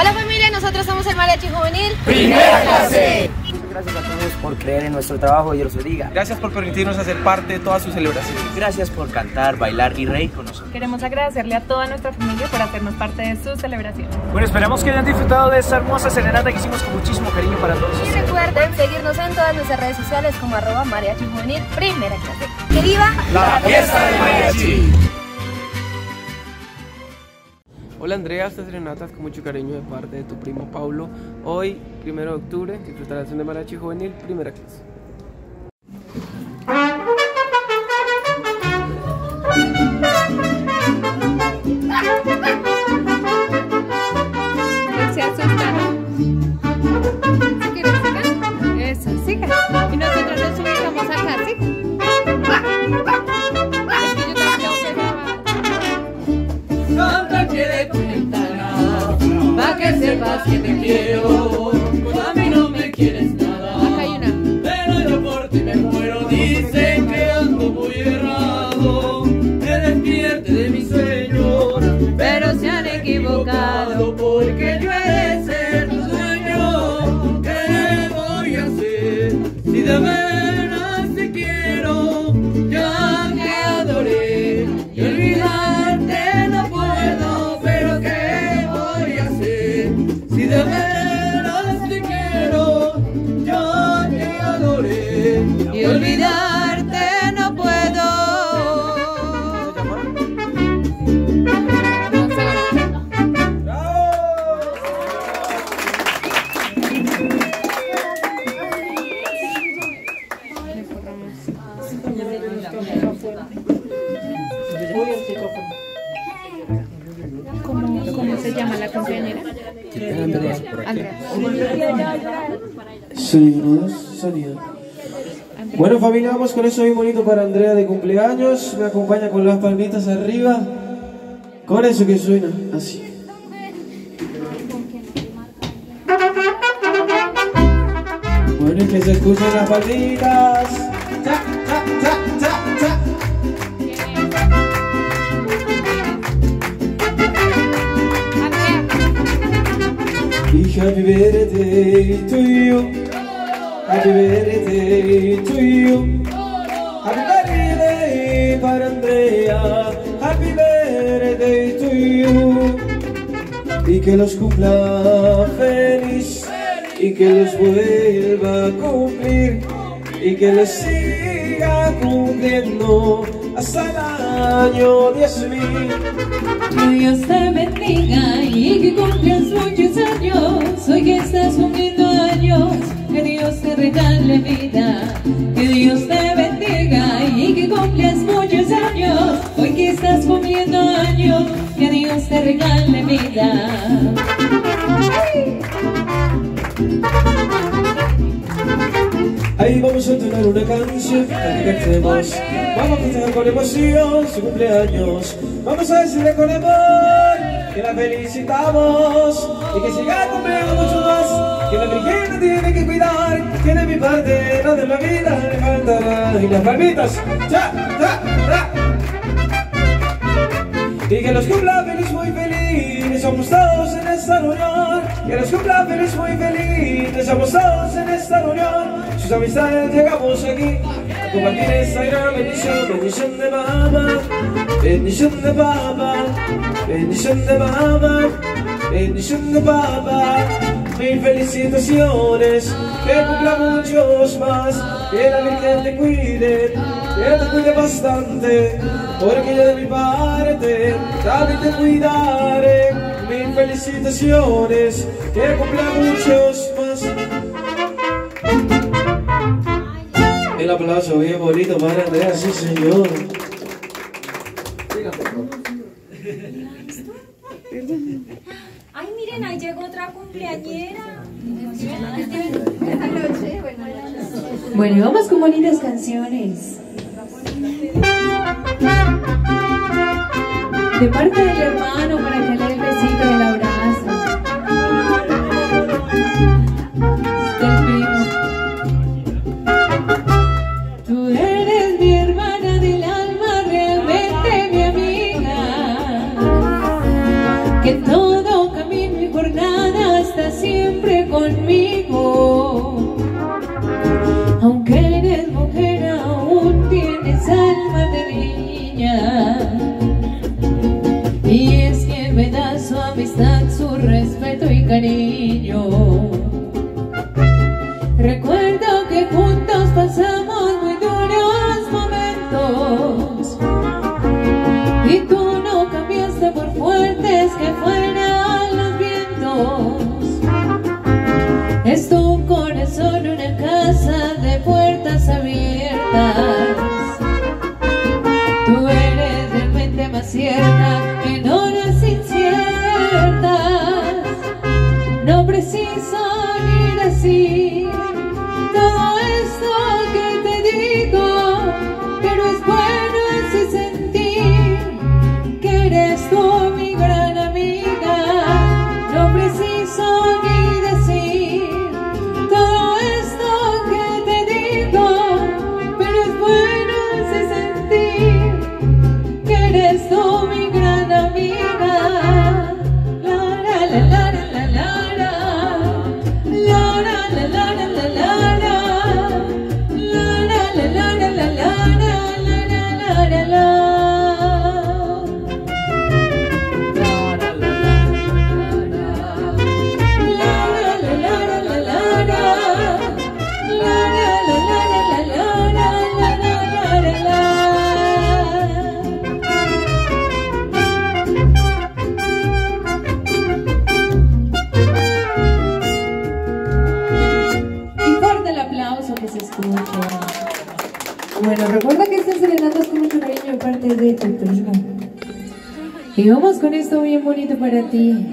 Hola familia, nosotros somos el Mariachi Juvenil Primera Clase. Muchas gracias a todos por creer en nuestro trabajo, Dios los bendiga. Gracias por permitirnos hacer parte de todas sus celebraciones. Gracias por cantar, bailar y reír con nosotros. Queremos agradecerle a toda nuestra familia por hacernos parte de su celebración. Bueno, esperamos que hayan disfrutado de esta hermosa serenata que hicimos con muchísimo cariño para todos. Y recuerden seguirnos en todas nuestras redes sociales como @mariachijuvenilprimeraclase. ¡Que viva la fiesta del mariachi! Hola Andrea, estas serenatas con mucho cariño de parte de tu primo Pablo. Hoy, 1 de octubre, disfrutarás de Mariachi Juvenil Primera Clase. Se asustaron. ¿Sí quieres sigan? Eso, sigan. Y nosotros nos subimos acá, ¿sí? Es que yo también tengo que grabar. De tu ventana, pa' que sepas que te quiero, pues a mí no me quieres nada. Acá hay una. Pero yo por ti me muero, dicen que ando muy errado, me despierte de mis sueños, pero se han equivocado porque yo he de ser tu dueño. ¿Qué voy a hacer si de veras te quiero? Ya te adoré y olvidarte no puedo. Si de veras te quiero, yo te adoré y olvidarte no puedo. ¿Cómo se llama la compañera? Sí, no, sonido. Bueno familia, vamos con eso bien bonito para Andrea de cumpleaños. Me acompaña con las palmitas arriba. Con eso que suena, así. Bueno, es que se escuchen las palmitas. ¡Cha, cha, cha, cha, cha! Happy birthday to you. Happy birthday to you. Happy birthday para Andrea. Happy birthday to you. Y que los cumpla feliz, y que los vuelva a cumplir, y que les siga cumpliendo hasta el año 10.000. Que Dios te bendiga y que cumplas muchos años. Hoy que estás cumpliendo años, que Dios te regale vida. Que Dios te bendiga y que cumplas muchos años. Hoy que estás cumpliendo años, que Dios te regale vida. Ahí vamos a entonar una canción para que cantemos. Vamos a festejar con emoción su cumpleaños. Vamos a decirle con amor que la felicitamos y que siga cumpliendo mucho más. Que la Virgen tiene que cuidar, que de mi parte no de la vida le faltará. Y las palmitas, cha, cha, cha. Y que los cumpla feliz, muy feliz, somos todos en esta reunión. Que los cumpla feliz, muy feliz, somos todos en esta reunión. Sus amistades llegamos aquí a compartir esta gran bendición. Bendición de mamá, bendición de papá, bendición de mamá, bendición de papá. Mil felicitaciones, que cumpla muchos más. Que la Virgen te cuide, que te cuide bastante, porque yo de mi parte también te cuidaré. Mil felicitaciones, que cumpla muchos más. El aplauso bien bonito para Andrea, sí señor. Ay, miren, ahí llegó otra cumpleañera. Bueno, vamos con bonitas canciones. De parte del hermano para que le dé el besito y el abrazo. Del primo. Que todo camino y jornada está siempre conmigo. Aunque eres mujer, aún tienes alma de niña, y es quien me da su amistad, su respeto y cariño. Recuerdo que juntos pasamos muy duros momentos, y tú no cambiaste por fuertes que fueran los vientos. Es tu corazón una casa de puertas abiertas. Tú eres realmente más cierta en horas inciertas. No preciso ni decir todo esto que te digo, pero es bueno ese sentir que eres tú mi gran amiga. No preciso ni decir todo esto que te digo, pero es bueno ese sentir que eres tú mi gran amiga. La la la la la la la la la. Bueno, recuerda que estás serenando con mucho cariño de parte de tu primo. Y vamos con esto bien bonito para ti.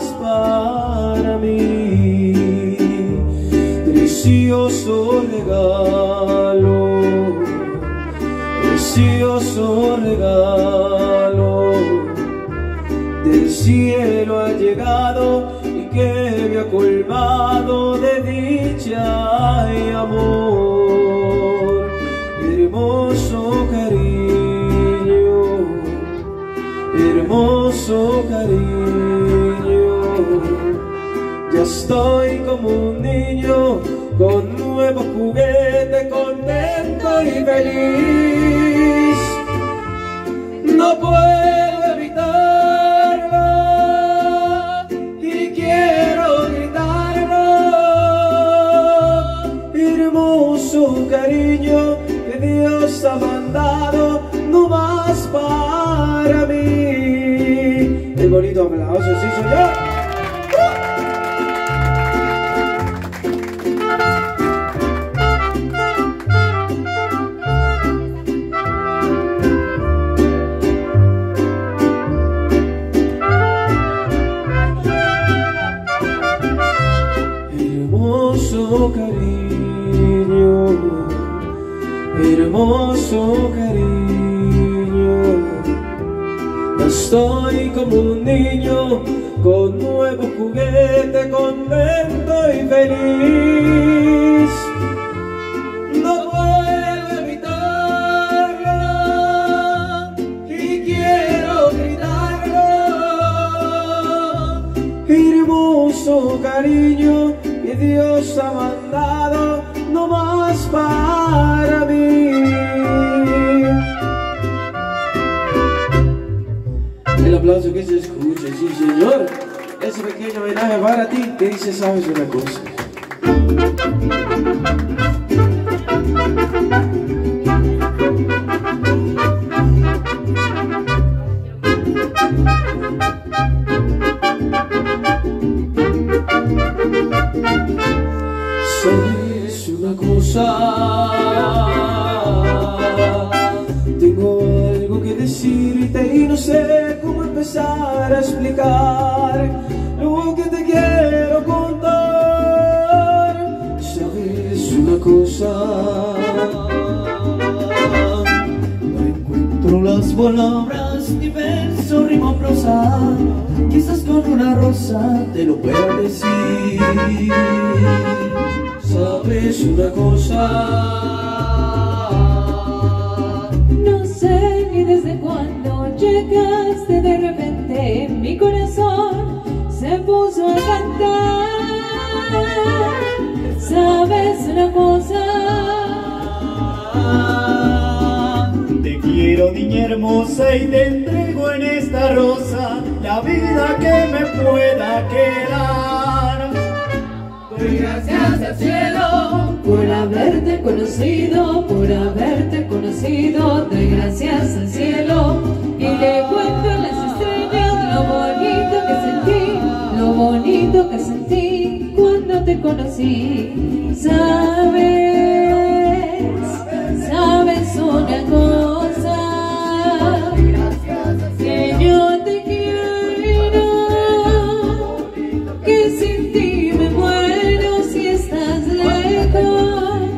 Tengo algo que decirte y no sé cómo empezar. explicar lo que te quiero contar. ¿Sabes una cosa? No encuentro las palabras, ni verso, rimo, prosa. Quizás con una rosa te lo pueda decir. ¿Sabes una cosa? No sé ni desde cuándo llegaste de repente, mi corazón se puso a cantar. ¿Sabes una cosa? Te quiero, niña hermosa, y te entrego en esta rosa la vida que me pueda quedar. Doy gracias al cielo por haberte conocido, por haberte conocido. Doy gracias al cielo y le cuento a las estrellas lo bonito que sentí, lo bonito que sentí cuando te conocí. ¿Sabes? ¿Sabes una cosa? Que yo te quiero, que sin ti me muero si estás lejos.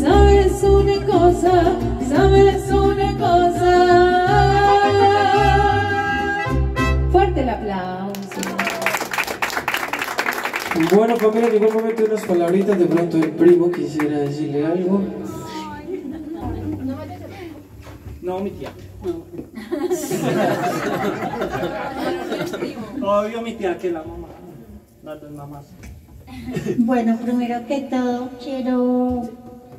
¿Sabes una cosa? ¿Sabes una cosa? Fuerte el aplauso. Bueno, Pamela, en ningún momento unas palabritas. De pronto el primo quisiera decirle algo. No, mi tía. No. Obvio, mi tía, que la mamá. Las dos mamás. Bueno, primero que todo quiero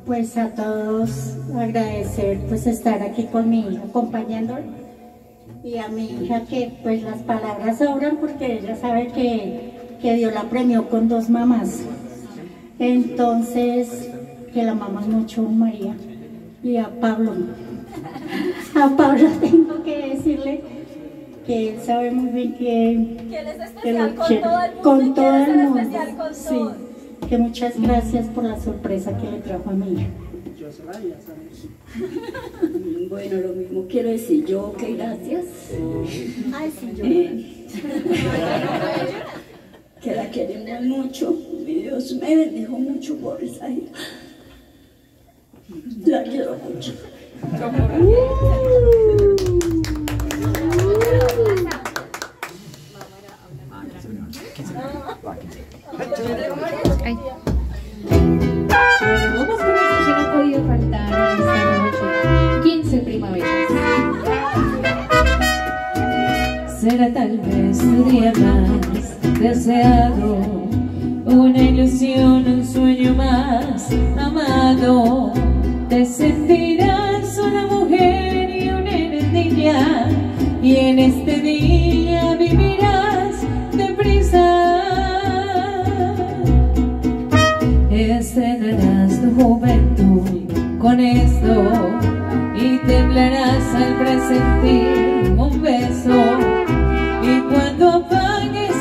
pues a todos agradecer pues estar aquí con mi hijo acompañándole, y a mi hija que pues las palabras sobran porque ella sabe que Dios la premió con dos mamás. Entonces que la amamos mucho, María, y a Pablo. A Pablo tengo que decirle que él sabe muy bien que él es especial con todo el mundo. Sí, que muchas gracias por la sorpresa que le trajo a mi hija. Bueno, lo mismo quiero decir yo, que gracias. Ay, sí, yo. Que la queremos mucho. Mi Dios me bendijo mucho por esa hija. La quiero mucho. Vamos con eso que no ha podido faltar esta noche. 15 primaveras. Será tal vez tu día más deseado, una ilusión, un sueño más amado. Te sentirás una mujer y una niña, y en este día vivirás deprisa. Estrenarás tu juventud con esto y temblarás al presentir un beso. Y cuando apagues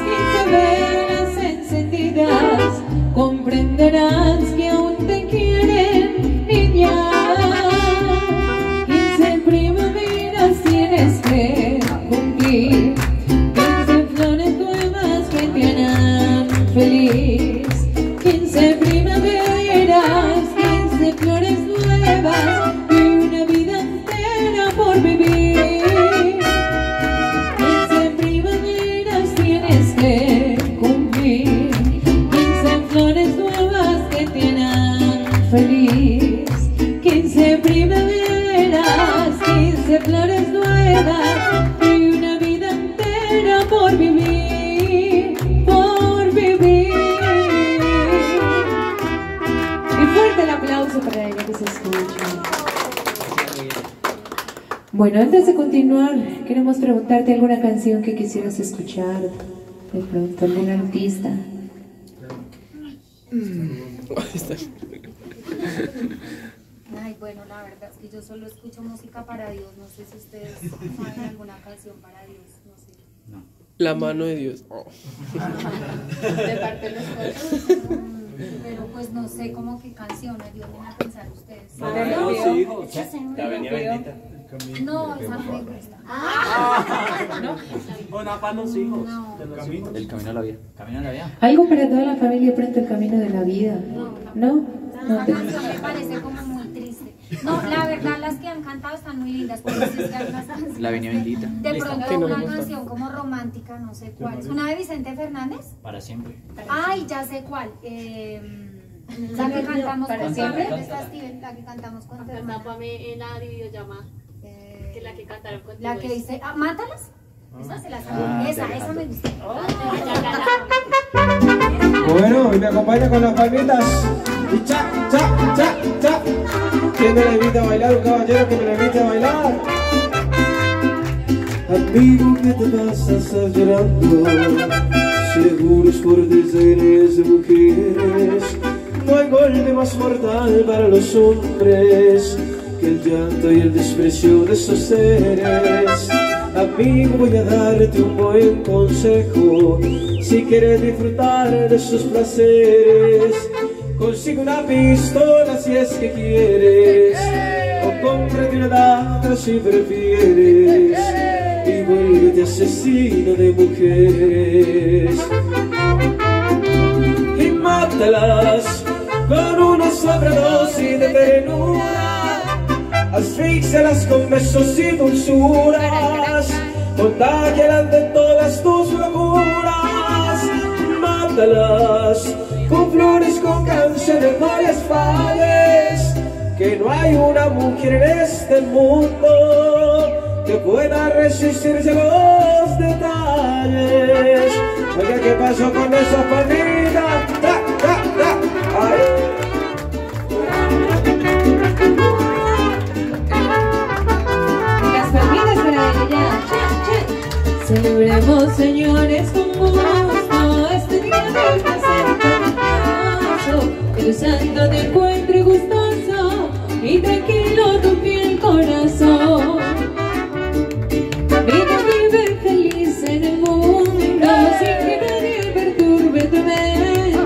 15 velas encendidas, comprenderás que aún te quieren, niña. 15 primaveras tienes que cumplir, 15 flores nuevas que te harán feliz. 15 primaveras, 15 flores nuevas y una vida entera por vivir. 15 primaveras tienes que cumplir, 15 flores nuevas que te harán feliz. 15 primaveras, 15 flores nuevas y una vida entera por vivir, por vivir. Para ella que se escuche. Bueno, antes de continuar, queremos preguntarte alguna canción que quisieras escuchar, de pronto algún artista. Ay, bueno, la verdad es que yo solo escucho música para Dios. No sé si ustedes saben alguna canción para Dios. No sé. La mano de Dios. Oh. De parte de los pero pues no sé cómo que canción, ayúdenme a pensar ustedes. No, sí, la venía bendita. No, esa no me gusta. Ah, no. Bueno, para los hijos. El camino a la vida. Camino a la vida. Algo para toda la familia pronto, el camino de la vida. No, no. Me parece como muy triste. No, la verdad, las que han cantado están muy lindas. La venía bendita. De pronto una canción como romántica, no sé cuál. ¿Una de Vicente Fernández? Para siempre. Ay, ya sé cuál. La que cantamos con siempre. La que cantamos con Fernanda. Pámela la videollamada. Que la que cantaron con la que dice, ¿mátalas? Esa se la sabe. Esa me gusta. Bueno, y me acompaña con las palmitas. Y cha, cha, cha, cha. ¿Quién me le invita a bailar? Un caballero que me le invite a bailar. Amigo, ¿qué te pasa? Estás llorando. Seguro es por deseos de mujeres. No hay golpe más mortal para los hombres que el llanto y el desprecio de esos seres. Amigo, voy a darte un buen consejo. Si quieres disfrutar de sus placeres, consigue una pistola si es que quieres, o cómprate una daga si prefieres, y vuélvete asesino de mujeres. Y mátalas con una sobredosis de ternura, asfíxialas con besos y dulzuras, contágialas de todas tus locuras. Mátalas con flores, con canciones, varias fales, que no hay una mujer en este mundo que pueda resistirse a los detalles. Oiga, ¿qué pasó con esa palmita? ¡Ta, ta, ta! ¡Ay! Celebremos, señores, con gusto este día del placer, el santo te encuentre gustoso y tranquilo tu fiel corazón. Ven a vivir feliz en el mundo sin que nadie perturbe tu mente.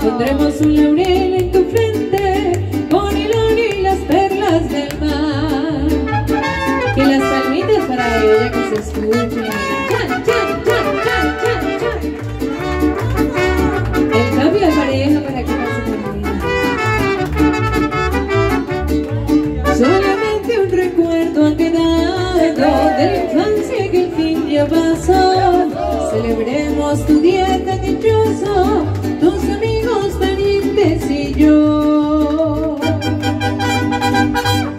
Pondremos un laurel en tu frente con el oro y las perlas del mar. Que las palmitas para ella que se escuchen. Pasó. Celebremos tu día tan dichoso, tus amigos parientes y yo.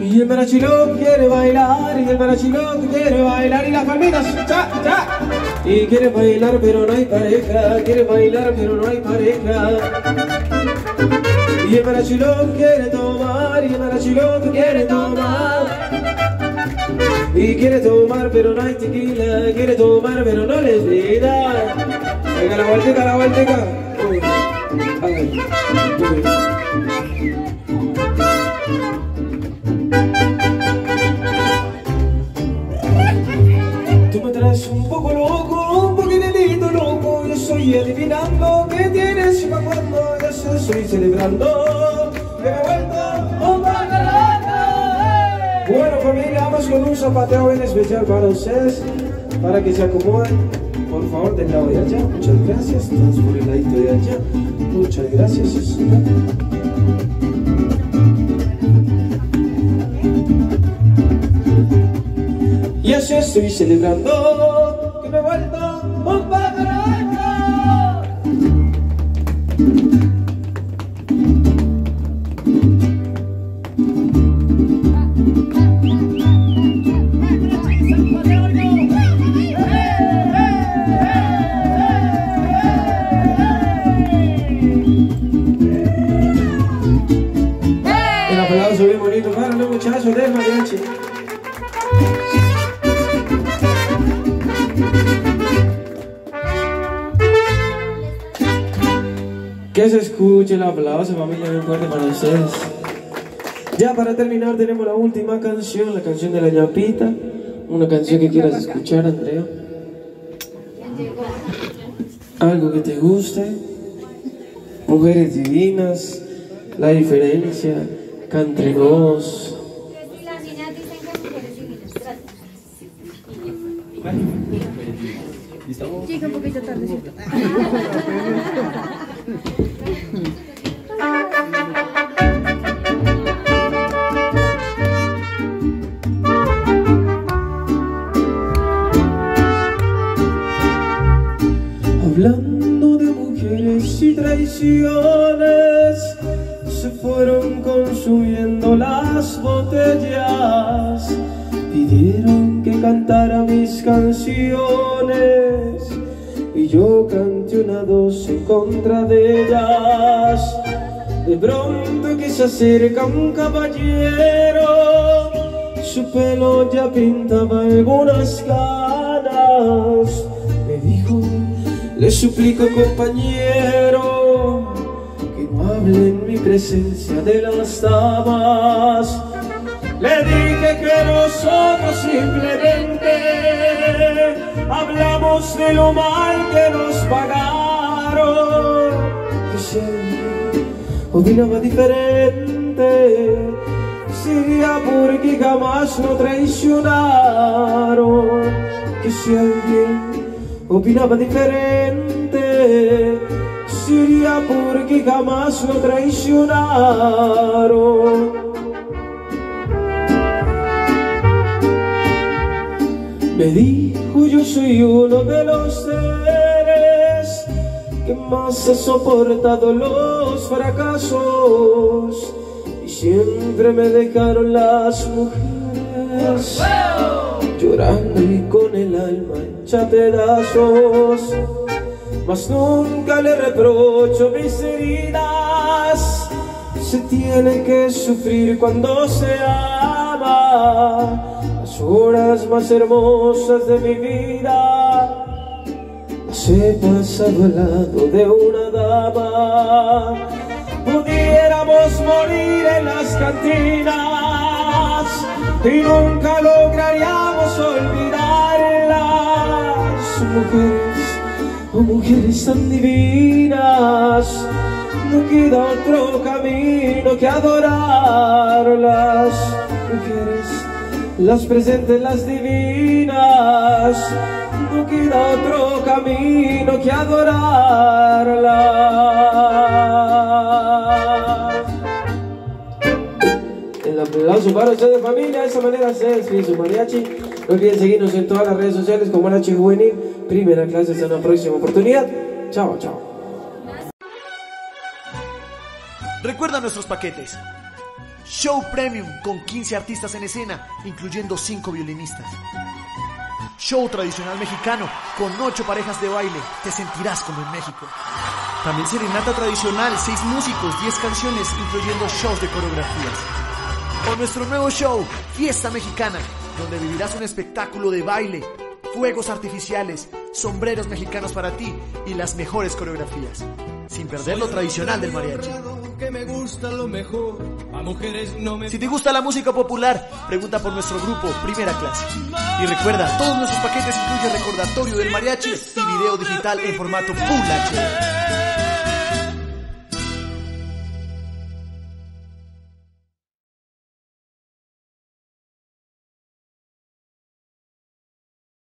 Y el marachilón quiere bailar, y el marachilón quiere bailar, y las palmitas, cha, cha. Y quiere bailar pero no hay pareja, quiere bailar pero no hay pareja. Y el marachilón quiere tomar, y el marachilón quiere tomar. Y quiere tomar pero no hay tequila, quiere tomar pero no les vida. Venga, la vueltica, la vueltica. Tú me traes un poco loco, un poquitito loco. Yo soy adivinando que tienes y pa' cuando. Yo se estoy celebrando que me he vuelto un bacarata. Bueno, familia, con un zapateo en especial para ustedes, para que se acomoden, por favor, del lado de allá. Muchas gracias. Todos por el ladito de allá. Muchas gracias. Y así estoy celebrando que me he vuelto un padraño. Muchachos del mariachi. Que se escuche el aplauso, familia, bien fuerte para ustedes. Ya para terminar tenemos la última canción, la canción de la ñapita. Una canción que quieras escuchar, Andrea. Algo que te guste. Mujeres divinas, la diferencia, country gospel. Gracias. Llega un poquito tardecito. Hablando de mujeres y traiciones, se fueron consumiendo las botellas. Pidieron que cantara mis canciones y yo canté una dos en contra de ellas. De pronto que se acerca un caballero, su pelo ya pintaba algunas canas. Me dijo: le suplico, compañero, que no hable en mi presencia de las damas. Le dije que nosotros simplemente hablamos de lo mal que nos pagaron. Vicente opinaba diferente, decía porque jamás lo traicionaron. Vicente opinaba diferente, sería porque jamás lo traicionaron. Me dijo: yo soy uno de los seres que más ha soportado los fracasos, y siempre me dejaron las mujeres llorando y con el alma hecha pedazos. Mas nunca le reprocho mis heridas, se tiene que sufrir cuando se ama. Las horas más hermosas de mi vida las he pasado al lado de una dama. Pudiéramos morir en las cantinas y nunca lograríamos olvidarlas. Mujeres, oh mujeres tan divinas, no queda otro camino que adorarlas. Mujeres, las presentes, las divinas, no queda otro camino que adorarlas. El aplauso para ustedes, familia. De esa manera se despide su mariachi. No olviden seguirnos en todas las redes sociales como Mariachi Juvenil Primera Clase. Hasta una próxima oportunidad. Chao, chao. Recuerda nuestros paquetes: Show Premium con 15 artistas en escena, incluyendo 5 violinistas. Show Tradicional Mexicano con 8 parejas de baile. Te sentirás como en México. También Serenata Tradicional, 6 músicos, 10 canciones, incluyendo shows de coreografías. O nuestro nuevo show, Fiesta Mexicana, donde vivirás un espectáculo de baile, fuegos artificiales, sombreros mexicanos para ti y las mejores coreografías. Sin perder lo tradicional del mariachi. Que me gusta lo mejor, a mujeres no me... Si te gusta la música popular, pregunta por nuestro grupo Primera Clase. Y recuerda, todos nuestros paquetes incluyen recordatorio del mariachi y video digital en formato Full HD.